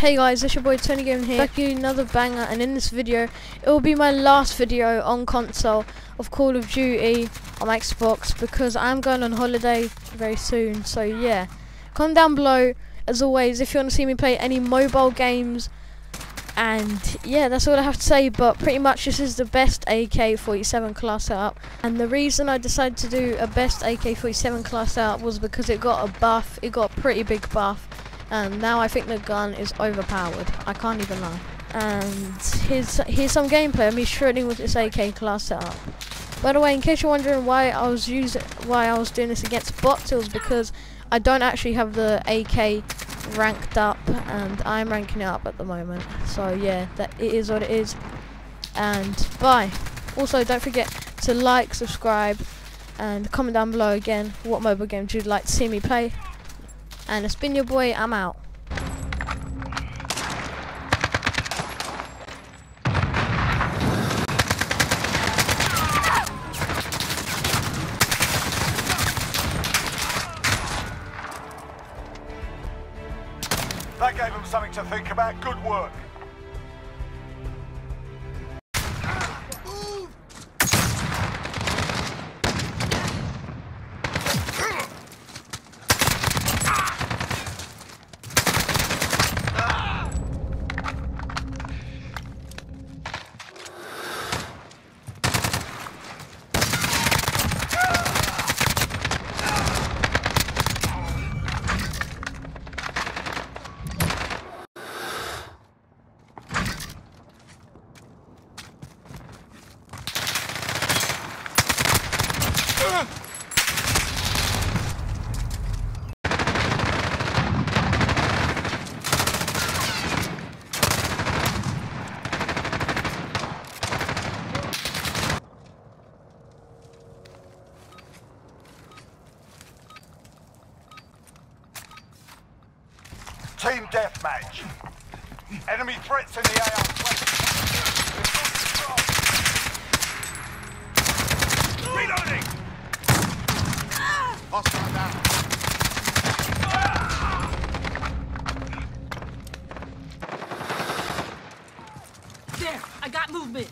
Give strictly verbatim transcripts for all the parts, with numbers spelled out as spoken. Hey guys, it's your boy TonyGaming here, back to another banger, and in this video, it will be my last video on console of Call of Duty on my Xbox because I'm going on holiday very soon. So yeah, comment down below as always if you want to see me play any mobile games. And yeah, that's all I have to say, but pretty much this is the best A K forty-seven class setup, and the reason I decided to do a best A K forty-seven class setup was because it got a buff, it got a pretty big buff, and now I think the gun is overpowered, I can't even lie. And here's, here's some gameplay of me shredding with this A K class setup. By the way, in case you're wondering why I was using, why I was doing this against bots, it was because I don't actually have the A K ranked up, and I'm ranking it up at the moment. So yeah, that it is what it is, and bye. Also, don't forget to like, subscribe, and comment down below again what mobile games you'd like to see me play. And it's been your boy, I'm out. That gave them something to think about. Good work. Team deathmatch. Enemy threats in the A R. Reloading. Hostile down. There, I got movement.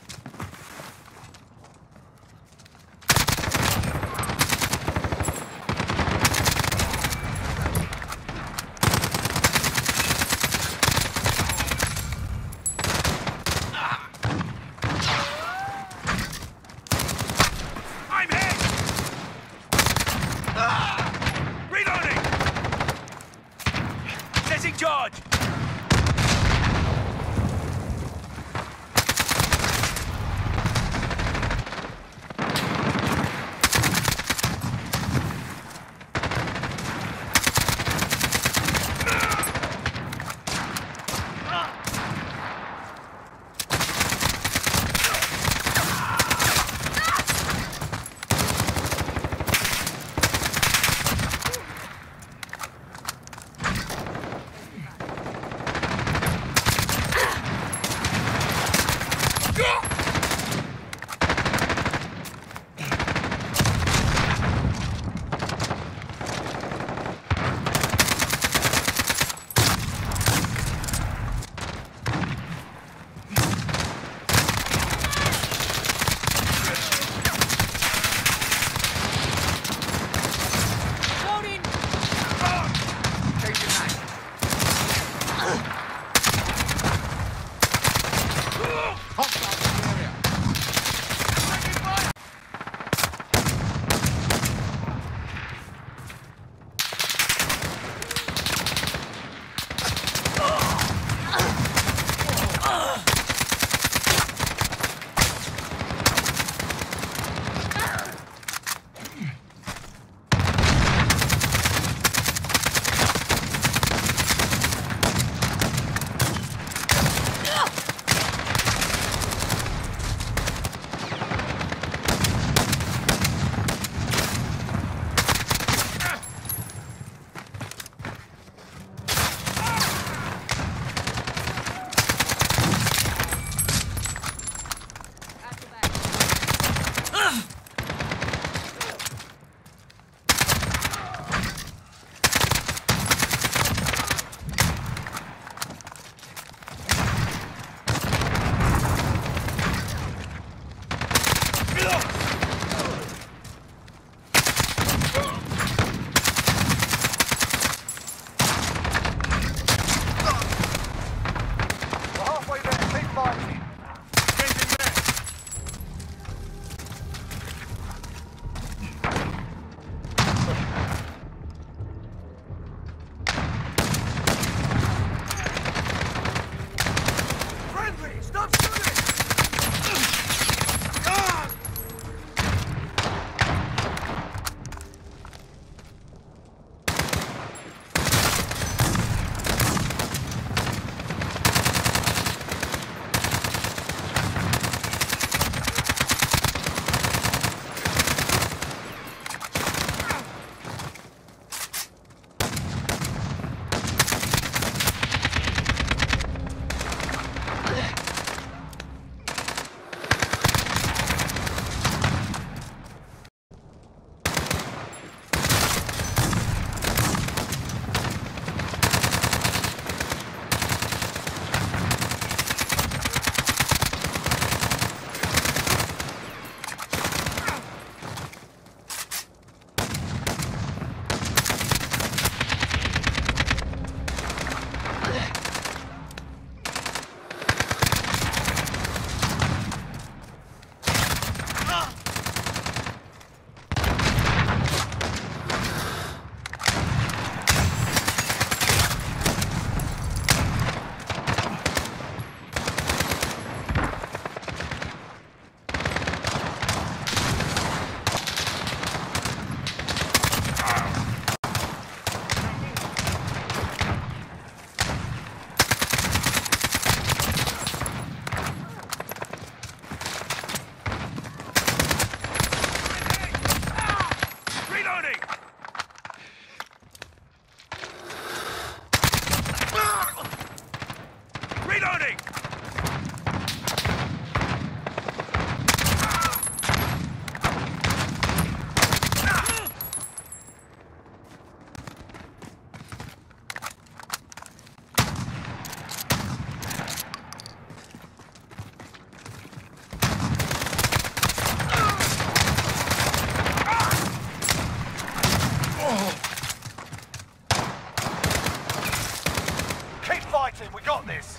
Ah! Got this.